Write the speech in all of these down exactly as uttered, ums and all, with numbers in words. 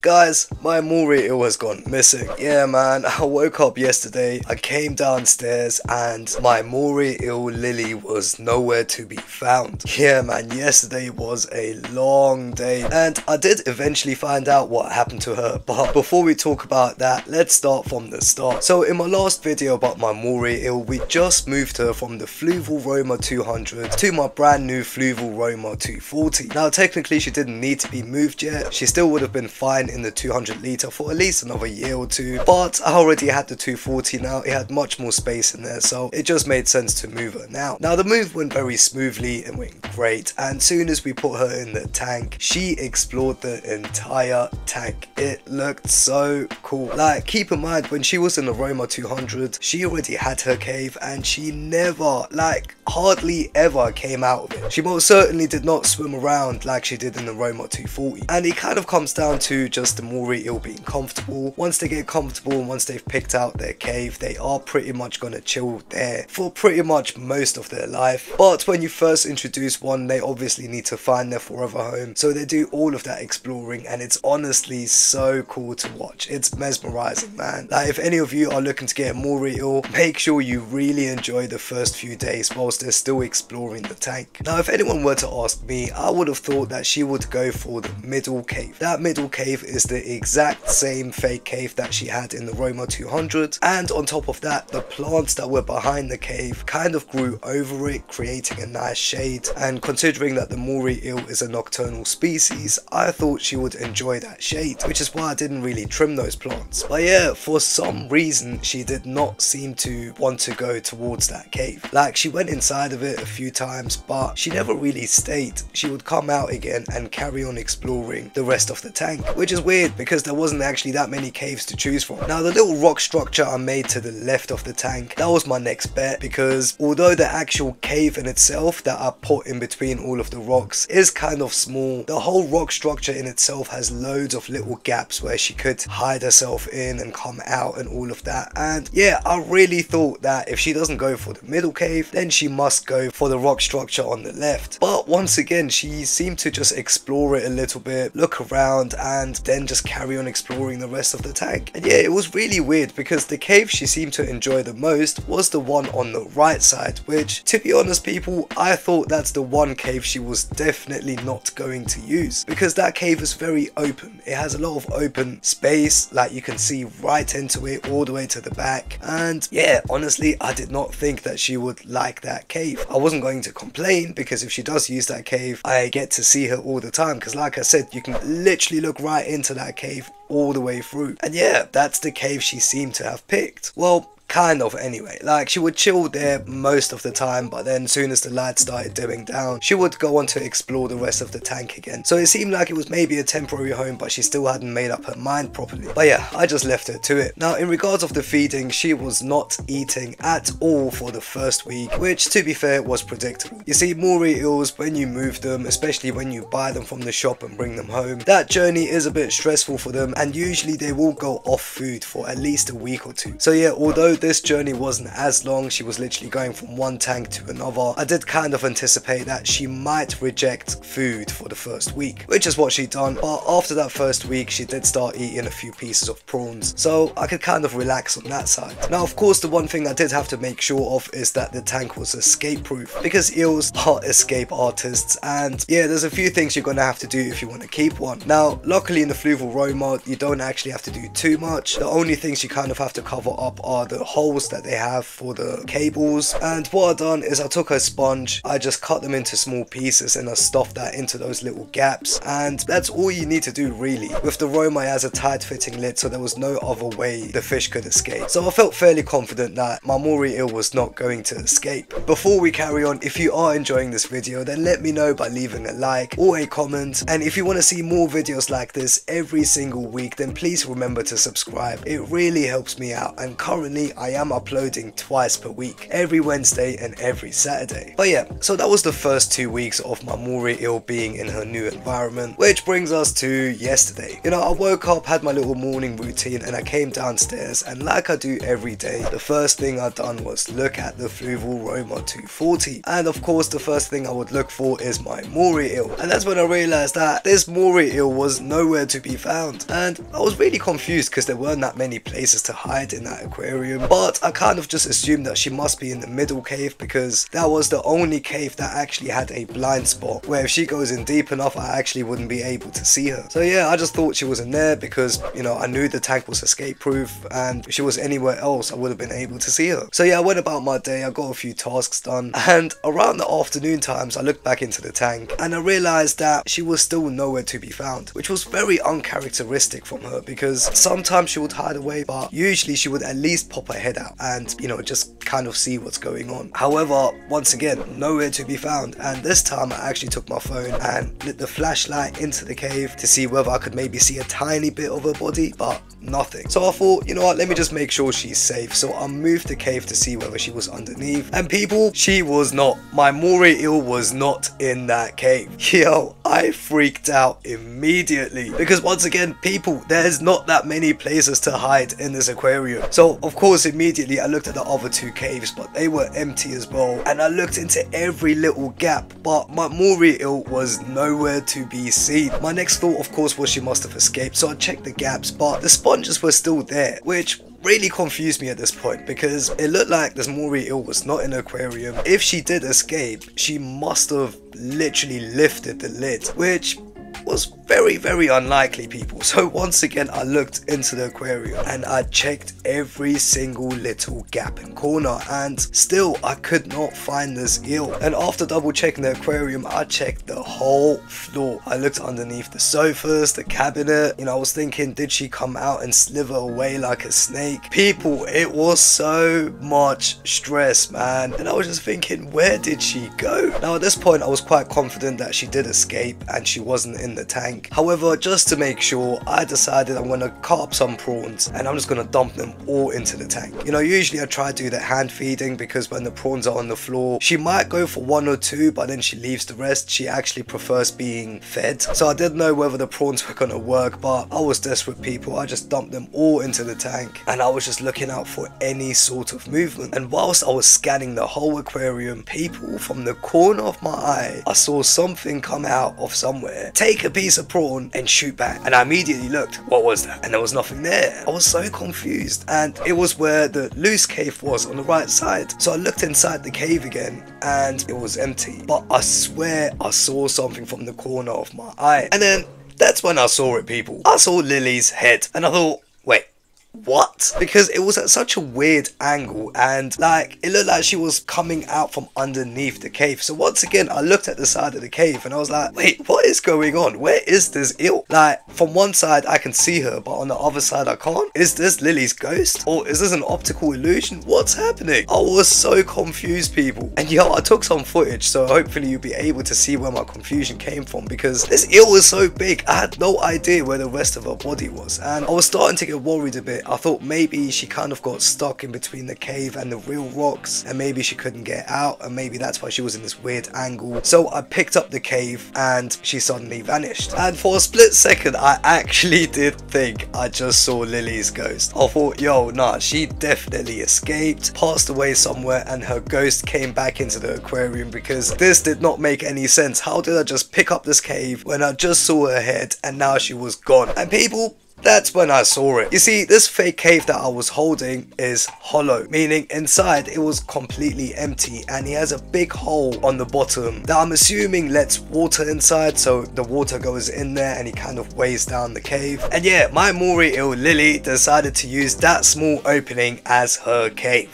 Guys, my Moray Eel has gone missing. Yeah man, I woke up yesterday, I came downstairs and my Moray Eel Lily was nowhere to be found. Yeah man, yesterday was a long day and I did eventually find out what happened to her, but before we talk about that, let's start from the start. So in my last video about my Moray Eel, we just moved her from the Fluval Roma two hundred to my brand new Fluval Roma two forty. Now technically she didn't need to be moved yet, she still would have been fine in the two hundred litre for at least another year or two, but I already had the two forty now, it had much more space in there, so it just made sense to move her now. Now the move went very smoothly and went great, and soon as we put her in the tank, she explored the entire tank. It looked so cool. Like, keep in mind, when she was in the Roma two hundred, she already had her cave and she never, like hardly ever came out of it. She most certainly did not swim around like she did in the Roma two forty, and it kind of comes down to just Just the Moray Eel being comfortable. Once they get comfortable and once they've picked out their cave, they are pretty much gonna chill there for pretty much most of their life. But when you first introduce one, they obviously need to find their forever home, so they do all of that exploring, and it's honestly so cool to watch. It's mesmerizing, man. Like, if any of you are looking to get a Moray Eel, make sure you really enjoy the first few days whilst they're still exploring the tank. Now if anyone were to ask me, I would have thought that she would go for the middle cave. That middle cave is the exact same fake cave that she had in the Roma two hundred, and on top of that, the plants that were behind the cave kind of grew over it, creating a nice shade, and considering that the Moray Eel is a nocturnal species, I thought she would enjoy that shade, which is why I didn't really trim those plants. But yeah, for some reason she did not seem to want to go towards that cave. Like, she went inside of it a few times, but she never really stayed. She would come out again and carry on exploring the rest of the tank, which is weird because there wasn't actually that many caves to choose from. Now the little rock structure I made to the left of the tank, that was my next bet, because although the actual cave in itself that I put in between all of the rocks is kind of small, the whole rock structure in itself has loads of little gaps where she could hide herself in and come out and all of that. And yeah, I really thought that if she doesn't go for the middle cave, then she must go for the rock structure on the left. But once again, she seemed to just explore it a little bit, look around, and then just carry on exploring the rest of the tank. And yeah, it was really weird because the cave she seemed to enjoy the most was the one on the right side, which, to be honest people, I thought that's the one cave she was definitely not going to use, because that cave is very open. It has a lot of open space, like you can see right into it all the way to the back. And yeah, honestly, I did not think that she would like that cave. I wasn't going to complain because if she does use that cave, I get to see her all the time, because like I said, you can literally look right in into that cave all the way through. And yeah, that's the cave she seemed to have picked. Well, kind of anyway. Like, she would chill there most of the time, but then as soon as the light started dimming down, she would go on to explore the rest of the tank again. So it seemed like it was maybe a temporary home, but she still hadn't made up her mind properly. But yeah, I just left her to it. Now in regards of the feeding, she was not eating at all for the first week, which to be fair was predictable. You see, Moray Eels, when you move them, especially when you buy them from the shop and bring them home, that journey is a bit stressful for them, and usually they will go off food for at least a week or two. So yeah, although this journey wasn't as long, she was literally going from one tank to another, I did kind of anticipate that she might reject food for the first week, which is what she done. But after that first week, she did start eating a few pieces of prawns, so I could kind of relax on that side. Now of course, the one thing I did have to make sure of is that the tank was escape proof, because eels are escape artists, and yeah, there's a few things you're gonna have to do if you want to keep one. Now luckily in the Fluval Roma, you don't actually have to do too much. The only things you kind of have to cover up are the holes that they have for the cables, and what I've done is I took a sponge, I just cut them into small pieces and I stuffed that into those little gaps, and that's all you need to do really. With the Roma, it has a tight fitting lid, so there was no other way the fish could escape, so I felt fairly confident that my Moray Eel was not going to escape. Before we carry on, if you are enjoying this video, then let me know by leaving a like or a comment, and if you want to see more videos like this every single week, then please remember to subscribe. It really helps me out, and currently I am uploading twice per week, every Wednesday and every Saturday. But yeah, so that was the first two weeks of my Moray Eel being in her new environment, which brings us to yesterday. You know, I woke up, had my little morning routine, and I came downstairs, and like I do every day, the first thing I done was look at the Fluval Roma two forty, and of course the first thing I would look for is my Moray Eel. And that's when I realized that this Moray Eel was nowhere to be found, and I was really confused because there weren't that many places to hide in that aquarium, but I kind of just assumed that she must be in the middle cave because that was the only cave that actually had a blind spot where if she goes in deep enough I actually wouldn't be able to see her. So yeah, I just thought she was in there because, you know, I knew the tank was escape proof, and if she was anywhere else I would have been able to see her. So yeah, I went about my day, I got a few tasks done, and around the afternoon times I looked back into the tank and I realized that she was still nowhere to be found, which was very uncharacteristic from her because sometimes she would hide away, but usually she would at least pop her head out and, you know, just kind of see what's going on. However, once again, nowhere to be found, and this time I actually took my phone and lit the flashlight into the cave to see whether I could maybe see a tiny bit of her body, but nothing. So I thought, you know what, let me just make sure she's safe. So I moved the cave to see whether she was underneath, and people, she was not. My Moray Eel was not in that cave. Yo, I freaked out immediately because once again, people, there's not that many places to hide in this aquarium. So of course immediately I looked at the other two caves, but they were empty as well, and I looked into every little gap, but my Moray Eel was nowhere to be seen. My next thought of course was she must have escaped, so I checked the gaps, but the sponges were still there, which really confused me at this point because it looked like this Moray Eel was not in an aquarium. If she did escape, she must have literally lifted the lid, which was very very unlikely, people. So once again I looked into the aquarium and I checked every single little gap and corner, and still I could not find this eel. And after double checking the aquarium, I checked the whole floor. I looked underneath the sofas, the cabinet, you know, I was thinking, did she come out and slither away like a snake? People, it was so much stress, man, and I was just thinking, where did she go? Now at this point I was quite confident that she did escape and she wasn't in the tank. However, just to make sure, I decided I'm gonna cut up some prawns and I'm just gonna dump them all into the tank. You know, usually I try to do the hand feeding because when the prawns are on the floor, she might go for one or two, but then she leaves the rest. She actually prefers being fed. So I didn't know whether the prawns were gonna work, but I was desperate, people. I just dumped them all into the tank and I was just looking out for any sort of movement. And whilst I was scanning the whole aquarium, people, from the corner of my eye, I saw something come out of somewhere, take a piece of prawn and shoot back, and I immediately looked, what was that? And there was nothing there. I was so confused, and it was where the loose cave was on the right side. So I looked inside the cave again and it was empty, but I swear I saw something from the corner of my eye. And then that's when I saw it, people. I saw Lily's head and I thought, wait, what? Because it was at such a weird angle, and like, it looked like she was coming out from underneath the cave. So once again I looked at the side of the cave and I was like, wait, what is going on? Where is this eel? Like, from one side I can see her, but on the other side I can't. Is this Lily's ghost, or is this an optical illusion? What's happening? I was so confused, people. And yo, I took some footage, so hopefully you'll be able to see where my confusion came from, because this eel was so big I had no idea where the rest of her body was, and I was starting to get worried a bit. I thought maybe she kind of got stuck in between the cave and the real rocks, and maybe she couldn't get out, and maybe that's why she was in this weird angle. So I picked up the cave and she suddenly vanished, and for a split second I actually did think I just saw Lily's ghost. I thought, yo, nah, she definitely escaped, passed away somewhere, and her ghost came back into the aquarium, because this did not make any sense. How did I just pick up this cave when I just saw her head and now she was gone? And people, that's when I saw it. You see, this fake cave that I was holding is hollow, meaning inside it was completely empty, and it has a big hole on the bottom that I'm assuming lets water inside, so the water goes in there and it kind of weighs down the cave. And yeah, my Moray Eel Lily decided to use that small opening as her cave.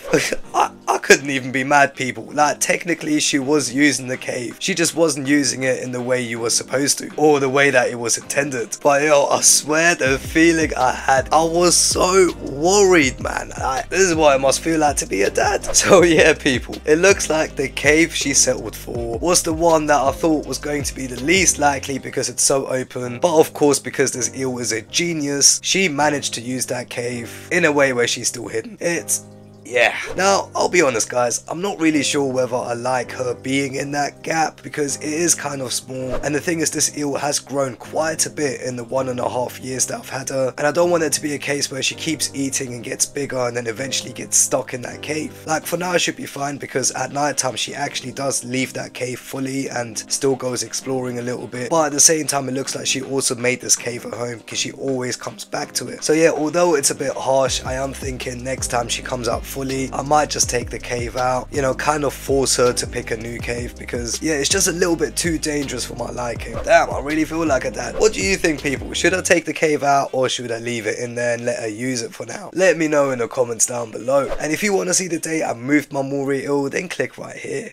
I, I couldn't even be mad, people. Like, technically she was using the cave, she just wasn't using it in the way you were supposed to, or the way that it was intended. But yo, I swear the feeling I had, I was so worried, man. Like, this is what it must feel like to be a dad. So yeah, people, it looks like the cave she settled for was the one that I thought was going to be the least likely because it's so open, but of course because this eel is a genius, she managed to use that cave in a way where she's still hidden. It's Yeah. Now, I'll be honest guys, I'm not really sure whether I like her being in that gap because it is kind of small, and the thing is this eel has grown quite a bit in the one and a half years that I've had her, and I don't want it to be a case where she keeps eating and gets bigger and then eventually gets stuck in that cave. Like, for now I should be fine because at night time she actually does leave that cave fully and still goes exploring a little bit, but at the same time it looks like she also made this cave at home because she always comes back to it. So yeah, although it's a bit harsh, I am thinking next time she comes up fully I might just take the cave out, you know, kind of force her to pick a new cave because yeah, it's just a little bit too dangerous for my liking. Damn, I really feel like a dad. What do you think people, should I take the cave out or should I leave it in there and let her use it for now? Let me know in the comments down below, and if you want to see the day I moved my Moray Eel then click right here.